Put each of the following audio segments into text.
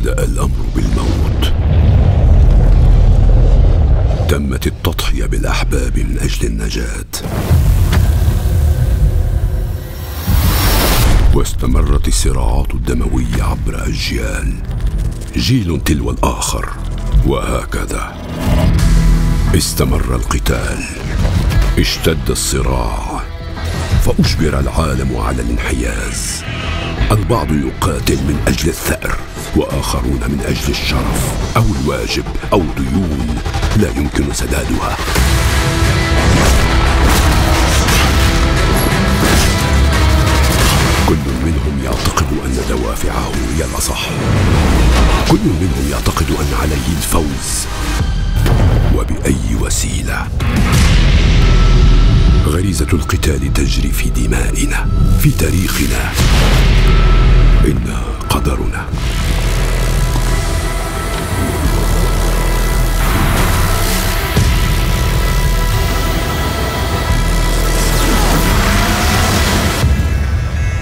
بدأ الأمر بالموت. تمت التضحية بالأحباب من أجل النجاة، واستمرت الصراعات الدموية عبر أجيال، جيل تلو الآخر، وهكذا استمر القتال، اشتد الصراع، فأجبر العالم على الانحياز. البعض يقاتل من أجل الثأر، وآخرون من أجل الشرف أو الواجب أو ديون لا يمكن سدادها. كل منهم يعتقد أن دوافعه هي الأصح، كل منهم يعتقد أن عليه الفوز وبأي وسيلة. غريزة القتال تجري في دمائنا، في تاريخنا، إنها قدرنا.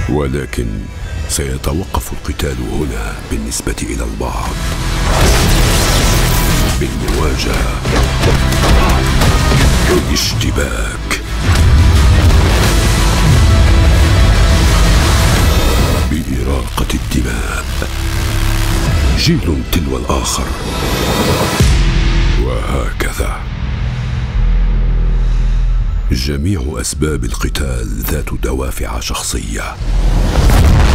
ولكن سيتوقف القتال هنا بالنسبة إلى البعض بالمواجهة والاشتباك، بإراقة الدماء، جيل تلو الآخر، وهكذا. جميع أسباب القتال ذات دوافع شخصية.